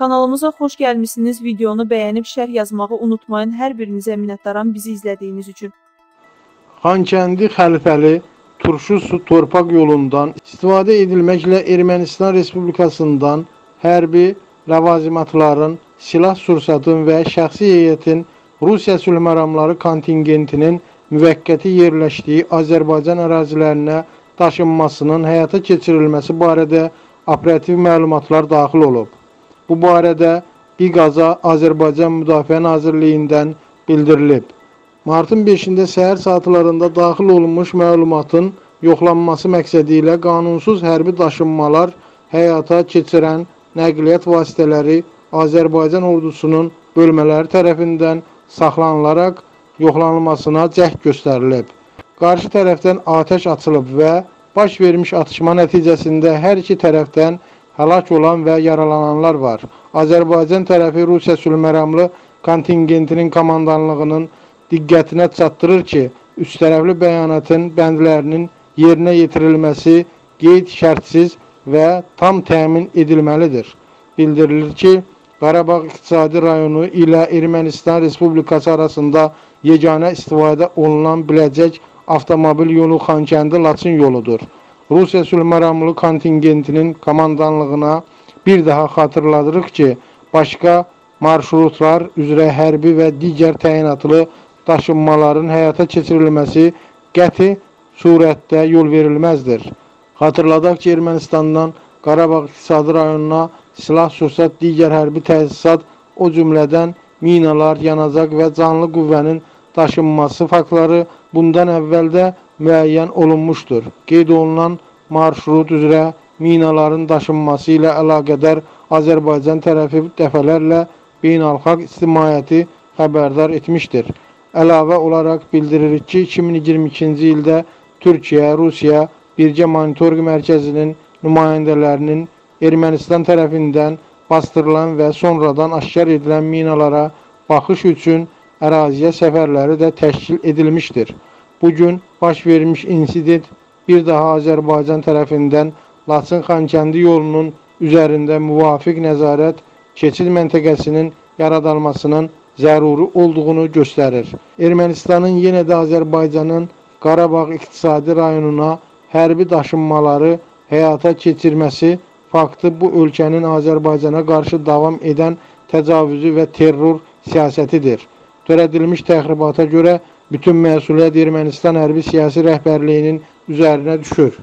Kanalımıza xoş gəlmisiniz. Videonu bəyənib şərh yazmağı unutmayın. Hər birinizə minnətdaram bizi izlədiyiniz üçün. Xankəndi Xəlfəli turşu su torpaq yolundan istifadə edilməklə Ermənistan Respublikasından hərbi rəvazimatların, silah sursatın və şəxsi heyətin Rusiya sülh məramları kontingentinin müvəqqəti yerləşdiyi Azərbaycan ərazilərinə daşınmasının həyata keçirilməsi barədə operativ məlumatlar daxil olub. Bu barədə İQAZ'a Azərbaycan Müdafiə Nazirliyindən bildirilib. Martın 5-də səhər saatlarında daxil olunmuş məlumatın yoxlanması məqsədi ilə qanunsuz hərbi daşınmalar həyata keçirən nəqliyyat vasitələri Azərbaycan ordusunun bölmələri tərəfindən saxlanılaraq yoxlanılmasına cəhd göstərilib. Qarşı tərəfdən atəş açılıb və baş vermiş atışma nəticəsində hər iki tərəfdən həlak olan və yaralananlar var. Azərbaycan tərəfi Rusiya sülhməramlı kontingentinin komandanlığının diqqətinə çatdırır ki, üç tərəfli bəyanatın bəndlərinin yerinə yetirilməsi qeyd şərtsiz və tam təmin edilməlidir. Bildirilir ki, Qarabağ iqtisadi rayonu ilə Ermənistan Respublikası arasında yeganə istifadə olunan biləcək avtomobil yolu Xankəndi-Laçın yoludur. Rusiya sülh məramlı kontingentinin komandanlığına bir daha xatırladırıq ki, başqa marşrutlar üzrə hərbi və digər təyinatlı daşınmaların həyata keçirilməsi qəti surətdə yol verilməzdir. Xatırladaq ki, Ermənistandan Qarabağ iqtisadi rayonuna silah, sursat, digər hərbi təsisat, o cümlədən minalar, yanacaq və canlı qüvvənin daşınması faktları bundan əvvəldə müəyyən olunmuşdur. Qeyd olunan marşrut üzrə minaların daşınması ilə əlaqədar Azərbaycan tərəfi dəfələrlə beynəlxalq ictimaiyyəti xəbərdar etmişdir. Əlavə olaraq bildiririk ki, 2022-ci ildə Türkiyə, Rusiya Birgə Monitorinq Mərkəzinin nümayəndələrinin Ermənistan tərəfindən bastırılan və sonradan aşkar edilən minalara baxış üçün əraziyə səfərləri də təşkil edilmişdir. Bugün baş vermiş insident bir daha Azərbaycan tərəfindən Laçın-Xankəndi yolunun üzərində müvafiq nəzarət keçid məntəqəsinin yaradılmasının zəruri olduğunu göstərir. Ermənistanın yenə də Azərbaycanın Qarabağ iqtisadi rayonuna hərbi daşınmaları həyata keçirməsi faktı bu ölkənin Azərbaycana qarşı davam edən təcavüzü və terror siyasətidir. Törədilmiş təxribata görə bütün məsuliyyət Ermənistan hərbi siyasi rəhbərliyinin üzərinə düşür.